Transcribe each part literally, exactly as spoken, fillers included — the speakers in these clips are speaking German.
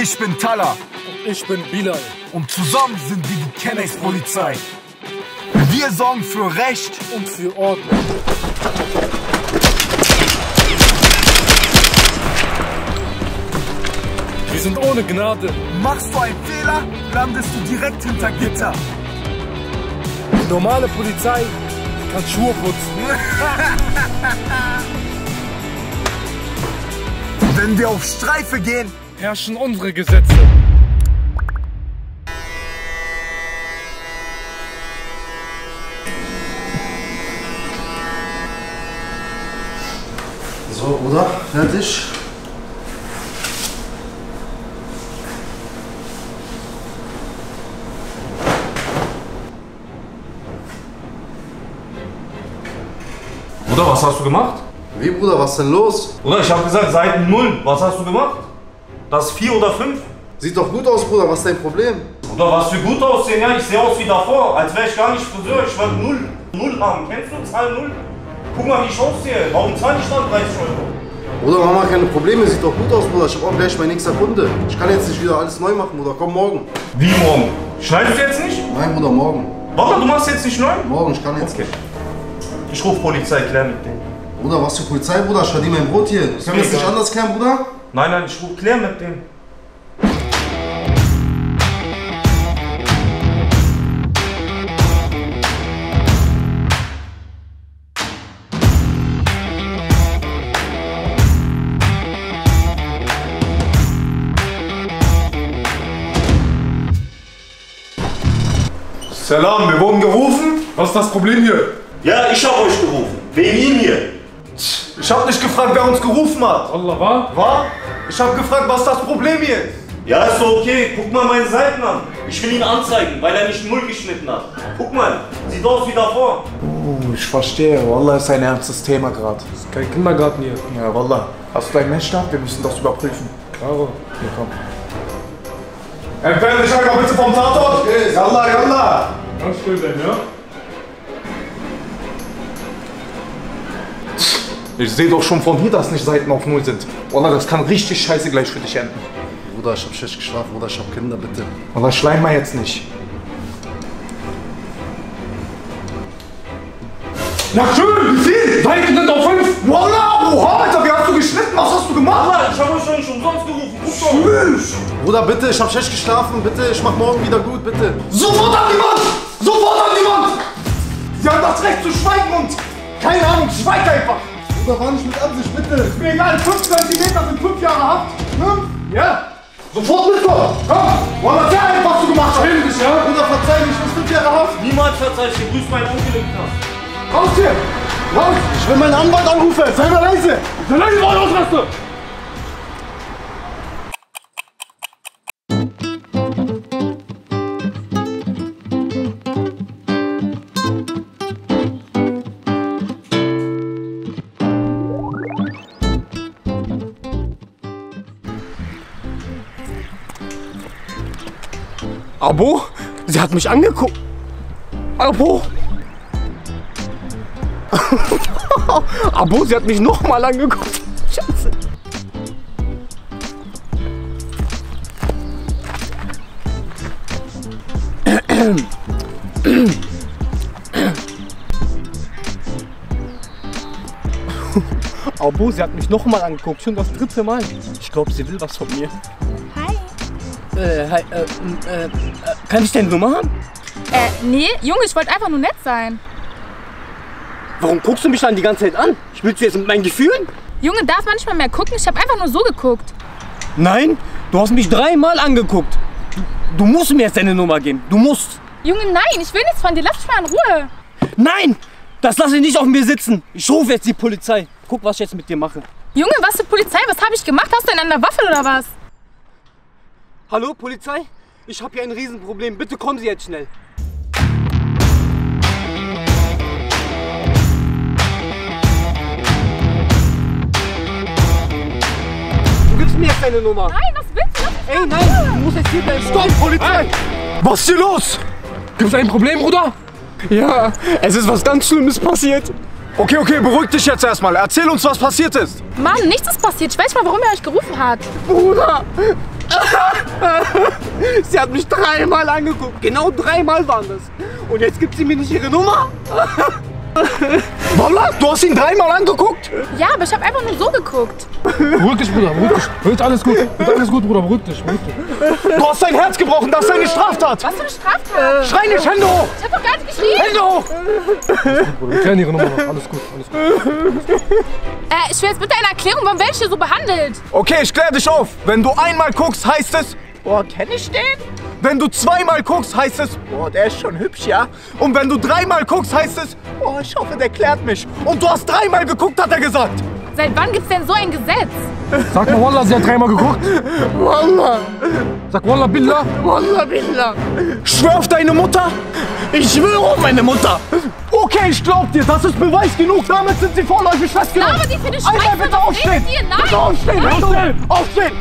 Ich bin Tala. Und ich bin Bilal. Und zusammen sind wir die Kanax-Polizei. Wir sorgen für Recht und für Ordnung. Wir sind ohne Gnade. Machst du einen Fehler, landest du direkt hinter Gitter. Die normale Polizei kann Schuhe putzen. Wenn wir auf Streife gehen, herrschen unsere Gesetze. So, oder? Fertig? Bruder, was hast du gemacht? Wie, Bruder, was ist denn los? Bruder, ich hab gesagt, Seiten null. Was hast du gemacht? Das ist vier oder fünf? Sieht doch gut aus, Bruder, was ist dein Problem? Bruder, was für gut aussehen, ja, ich sehe aus wie davor. Als wäre ich gar nicht Friseur, ich wollte null. null haben. Kennst du Zahl null? Guck mal, wie ich aussehe. Warum zahle ich dann dreißig Euro? Bruder, mach mal keine Probleme, sieht doch gut aus, Bruder. Ich hab auch gleich mein nächster Kunde. Ich kann jetzt nicht wieder alles neu machen, Bruder. Komm morgen. Wie morgen? Schneidest du jetzt nicht? Nein, Bruder, morgen. Warte, du machst jetzt nicht neu? Morgen, ich kann jetzt. Okay. Ich ruf Polizei, klär mit denen. Bruder, was für Polizei, Bruder? Ich verdiene mein Brot hier. Können wir das nicht anders klären, Bruder? Nein, nein, ich ruf klär mit denen. Salam, wir wurden gerufen. Was ist das Problem hier? Ja, ich hab euch gerufen. Wegen Ihnen hier. Ich hab nicht gefragt, wer uns gerufen hat. Allah, wa? Wa? Ich hab gefragt, was ist das Problem hier ist. Ja, ist doch okay. Guck mal meine Seiten an. Ich will ihn anzeigen, weil er nicht null geschnitten hat. Guck mal, sieht aus wie davor. Uh, ich verstehe. Wallah, ist ein ernstes Thema gerade. Ist kein Kindergarten hier. Ja, Wallah. Hast du deinen Menschenstand? Wir müssen das überprüfen. Klaro. Hier, komm. Entferne dich einfach bitte vom Tatort. Okay. Yalla, yalla. Ganz schön denn, ja? Ich sehe doch schon von hier, dass nicht Seiten auf null sind. Wallah, das kann richtig scheiße gleich für dich enden. Bruder, ich hab schlecht geschlafen. Bruder, ich hab Kinder, bitte. Wallah, schleim mal jetzt nicht. Na schön, wie viel? Seiten sind auf fünf. Wallah, Bruder, Alter, wie hast du geschnitten? Was hast du gemacht? Wallah, ich hab euch doch nicht umsonst gerufen. Tschüss. Bruder, bitte, ich hab schlecht geschlafen, bitte, ich mach morgen wieder gut, bitte. Sofort an die Wand! Sofort an die Wand! Sie haben das Recht zu schweigen und... Keine Ahnung, schweigt einfach! Bruder, war nicht mit Absicht, bitte! Ist mir egal, fünf Zentimeter sind fünf Jahre Haft! Fünf? Ja! Sofort mit doch! Komm! Wallah, sehr einfach, was du gemacht hast! Schäm dich, ja? Bruder, verzeih mich, bis fünf Jahre Haft! Niemals verzeih ich, grüß meinen Onkel im Knast! Raus hier! Raus! Ich will meinen Anwalt anrufen! Sei mal leise! Sei leise, wo ich ausraste! Abo? Sie hat mich angeguckt. Abo? Abo, sie hat mich nochmal angeguckt. Scheiße. Abo, sie hat mich nochmal angeguckt. Schon das dritte Mal. Ich glaube, sie will was von mir. Äh, hi, äh, äh, äh, kann ich deine Nummer haben? Äh, nee, Junge, ich wollte einfach nur nett sein. Warum guckst du mich dann die ganze Zeit an? Spielst du jetzt mit meinen Gefühlen? Junge, darf man nicht mal mehr gucken? Ich habe einfach nur so geguckt. Nein, du hast mich dreimal angeguckt. Du, du musst mir jetzt deine Nummer geben, du musst. Junge, nein, ich will nichts von dir, lass mich mal in Ruhe. Nein, das lasse ich nicht auf mir sitzen. Ich rufe jetzt die Polizei. Guck, was ich jetzt mit dir mache. Junge, was für Polizei? Was habe ich gemacht? Hast du denn an der Waffel oder was? Hallo, Polizei? Ich habe hier ein Riesenproblem. Bitte kommen Sie jetzt schnell. Du gibst mir jetzt deine Nummer. Nein, was willst du? Ey, nein, du musst jetzt hier bleiben. Stopp, Polizei! Hey. Was ist hier los? Gibt's ein Problem, Bruder? Ja, es ist was ganz Schlimmes passiert. Okay, okay, beruhig dich jetzt erstmal. Erzähl uns, was passiert ist. Mann, nichts ist passiert. Ich weiß mal, warum er euch gerufen hat. Bruder! Sie hat mich dreimal angeguckt. Genau dreimal waren das. Und jetzt gibt sie mir nicht ihre Nummer. Wallah, du hast ihn dreimal angeguckt? Ja, aber ich habe einfach nur so geguckt. Beruhig dich, Bruder, beruhig dich. Wird alles gut, wird alles gut, Bruder, beruhig dich, beruhig dich. Du hast dein Herz gebrochen, das ist eine Straftat. Was für eine Straftat? Schrei nicht, Hände hoch. Ich hab doch gar nicht geschrien. Hände hoch. Alles gut, Bruder, wir kennen ihre Nummer noch. Alles gut, alles gut. Alles gut. Äh, ich will jetzt bitte eine Erklärung, warum werde ich hier so behandelt? Okay, ich klär dich auf. Wenn du einmal guckst, heißt es, boah, kenn ich den? Wenn du zweimal guckst, heißt es, boah, der ist schon hübsch, ja? Und wenn du dreimal guckst, heißt es, boah, ich hoffe, der klärt mich. Und du hast dreimal geguckt, hat er gesagt. Seit wann gibt's denn so ein Gesetz? Sag mal, Wallah, sie hat dreimal geguckt. Wallah. Sag Wallah, Billah. Wallah, Billah. Schwör auf deine Mutter. Ich schwöre auf meine Mutter. Okay, ich glaub dir, das ist Beweis genug. Damit sind sie vorläufig festgenommen. Aber die für eine Scheiße, Alter, bitte aufstehen. Bitte aufstehen, nein. Aufstehen, aufstehen.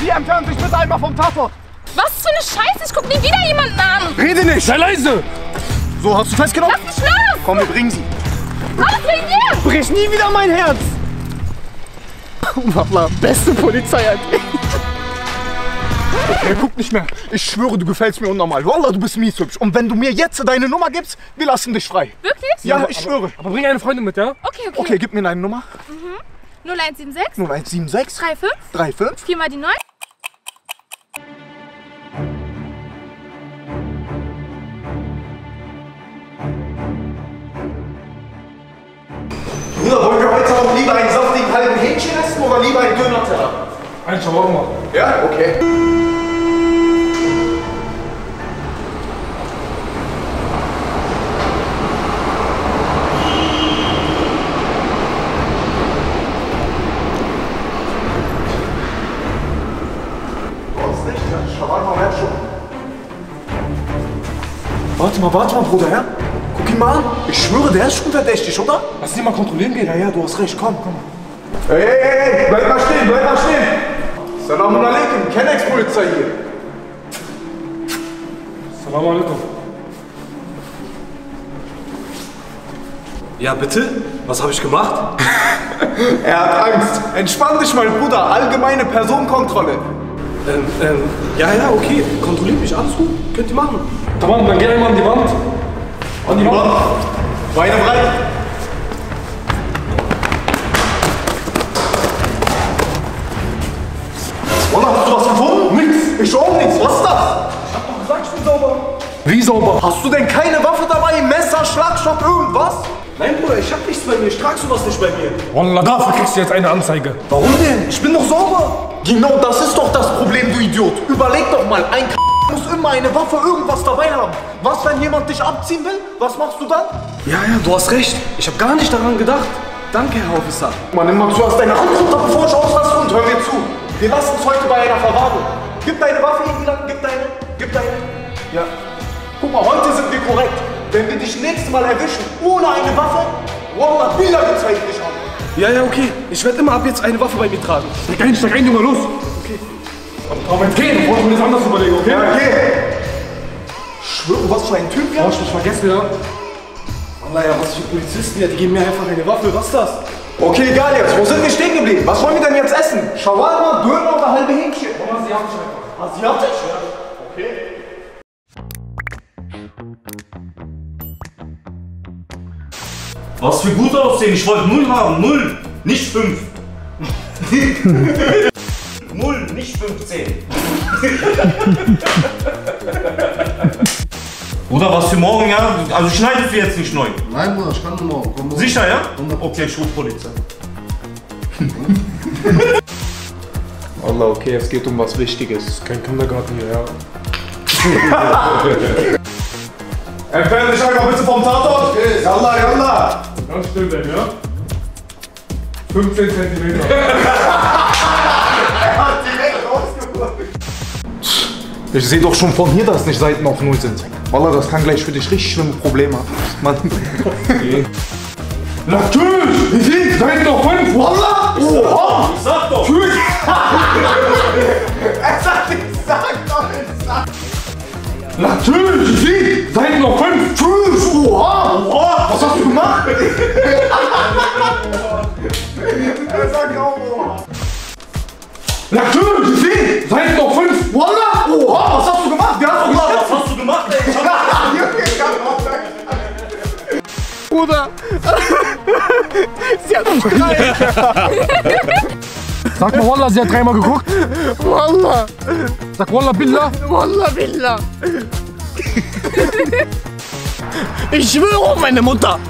Sie entfernen sich bitte einmal vom Tatort. Was für eine Scheiße, ich guck nie wieder jemanden an! Rede nicht! Sei leise! So, hast du festgenommen? Lass mich los! Komm, wir bringen sie! Raus wegen dir! Brich nie wieder mein Herz! Wallah, beste Polizei halt. Okay, guck nicht mehr. Ich schwöre, du gefällst mir unnormal. Wallah, du bist mies hübsch. Und wenn du mir jetzt deine Nummer gibst, wir lassen dich frei. Wirklich? Ja, ja ich aber, schwöre. Aber bring eine Freundin mit, ja? Okay, okay. Okay, gib mir deine Nummer. Mhm. null eins sieben sechs. null eins sieben sechs. fünfunddreißig. fünfunddreißig. vier mal die neun. Bruder, wollen wir heute auch lieber einen saftigen halben Hähnchen essen oder lieber einen Döner-Teller? Ein Shawarma. Ja, okay. Brauchst nicht, ja? Shawarma wäre schon. Warte mal, warte mal, Bruder, ja? Mann, ich schwöre, der ist schon verdächtig, oder? Lass ihn mal kontrollieren gehen. Ja, ja, du hast recht. Komm, komm. Hey, hey, hey, bleib mal stehen, bleib mal stehen. Salamun alaikum, Kanax-Polizei hier. Salamun alaikum. Ja, bitte? Was habe ich gemacht? Er hat Angst. Entspann dich mal, Bruder. Allgemeine Personenkontrolle. Ähm, ähm, ja, ja, okay. Kontrolliert mich, alles gut. Könnt ihr machen. Tamam, dann geh einmal an die Wand. An die Wand. Beine breit. Wallah, hast du was gefunden? Nix. Ich auch nichts. Was ist das? Ich hab doch gesagt, ich bin sauber. Wie sauber? Hast du denn keine Waffe dabei? Messer, Schlagstock, irgendwas? Nein, Bruder, ich hab nichts bei mir. Ich trag sowas nicht bei mir. Wallah, dafür kriegst du jetzt eine Anzeige. Warum denn? Ich bin doch sauber. Genau, das ist doch das Problem, du Idiot. Überleg doch mal, ein K... muss immer eine Waffe irgendwas dabei haben. Was, wenn jemand dich abziehen will? Was machst du dann? Ja, ja, du hast recht. Ich habe gar nicht daran gedacht. Danke, Herr Officer. Mann, nimm mal zuerst deine Hand runter, bevor ich auslasse, und hör mir zu. Wir lassen es heute bei einer Verwahrung. Gib deine Waffe irgendwie lang, gib deine, gib deine. Ja. Guck mal, heute sind wir korrekt. Wenn wir dich nächstes Mal erwischen ohne eine Waffe, Wallah, Billah gezeigt dich an. Ja, ja, okay. Ich werde immer ab jetzt eine Waffe bei mir tragen. Steig ein, steig ein, Junge, los. Okay. Aber jetzt gehen, bevor ich mir das anders überlege, okay? Ja, okay. Schwöre, was für ein Typ, ja? Oh, ich mich vergessen, ja? Naja, was für Polizisten, ja, die geben mir einfach eine Waffe, was ist das? Okay, egal jetzt, wo sind wir stehen geblieben? Was wollen wir denn jetzt essen? Shawarma, Döner oder halbe Hähnchen? Wollen wir asiatisch einfach? Asiatisch? Ja. Okay. Was für gut aussehen, ich wollte null haben, null, nicht fünf. null, nicht fünfzehn. Bruder, was für morgen, ja? Also schneidest du jetzt nicht neu? Nein, Bruder, ich kann nur morgen. Komm, morgen. Sicher, ja? Okay, ich rufe Polizei. Wallah, okay, es geht um was Wichtiges. Kein Kindergarten hier, ja? Entferne dich einfach bitte vom Tatort. Okay. Yalla, yalla. Ganz still denn, ja? fünfzehn Zentimeter. Ich sehe doch schon von hier, dass nicht Seiten auf null sind. Wallah, das kann gleich für dich richtig schlimme Probleme haben. Mann. Okay. Natürlich! Ich Seiten auf fünf! Wallah! Oha! Ich sag doch! Tschüss! Er sagt nichts! Sag doch nichts! Natürlich! Ich Seiten auf fünf! Tschüss! Oha! Oha! Was hast du gemacht? Er sagt auch Oha! Natürlich! Ich Seiten auf fünf! Wallah! Oha! Nein! Sag mal Wallah, sie hat dreimal geguckt. Wallah! Sag Wallah Billah. Wallah Billah. Ich schwöre auf meine Mutter.